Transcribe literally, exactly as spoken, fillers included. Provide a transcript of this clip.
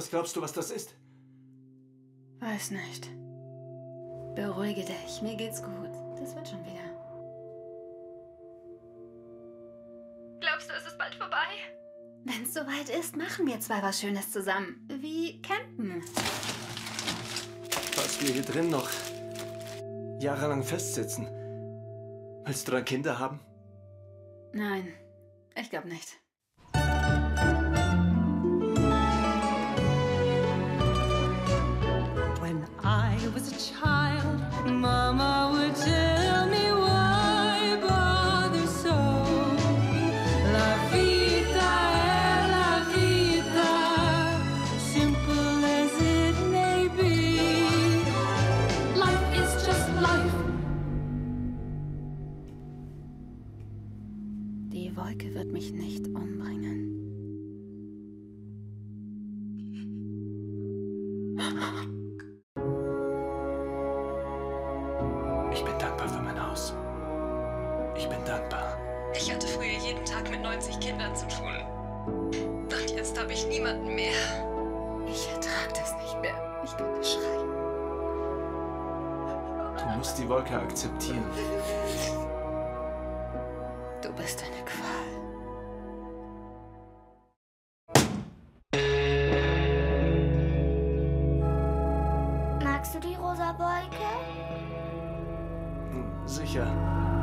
Was glaubst du, was das ist? Weiß nicht. Beruhige dich, mir geht's gut. Das wird schon wieder. Glaubst du, es ist bald vorbei? Wenn's soweit ist, machen wir zwei was Schönes zusammen. Wie campen. Was wir hier drin noch jahrelang festsitzen. Willst du dann Kinder haben? Nein, ich glaube nicht. When I was a child, Mama would tell me why bother so. La vita è la vita, simple as it may be. Life is just life. Die Wolke wird mich nicht umbringen. Ich bin dankbar für mein Haus. Ich bin dankbar. Ich hatte früher jeden Tag mit neunzig Kindern zu tun. Und jetzt habe ich niemanden mehr. Ich ertrage das nicht mehr. Ich könnte schreien. Du musst die Wolke akzeptieren. Du bist eine Qual. Magst du die rosa Wolke? Sicher.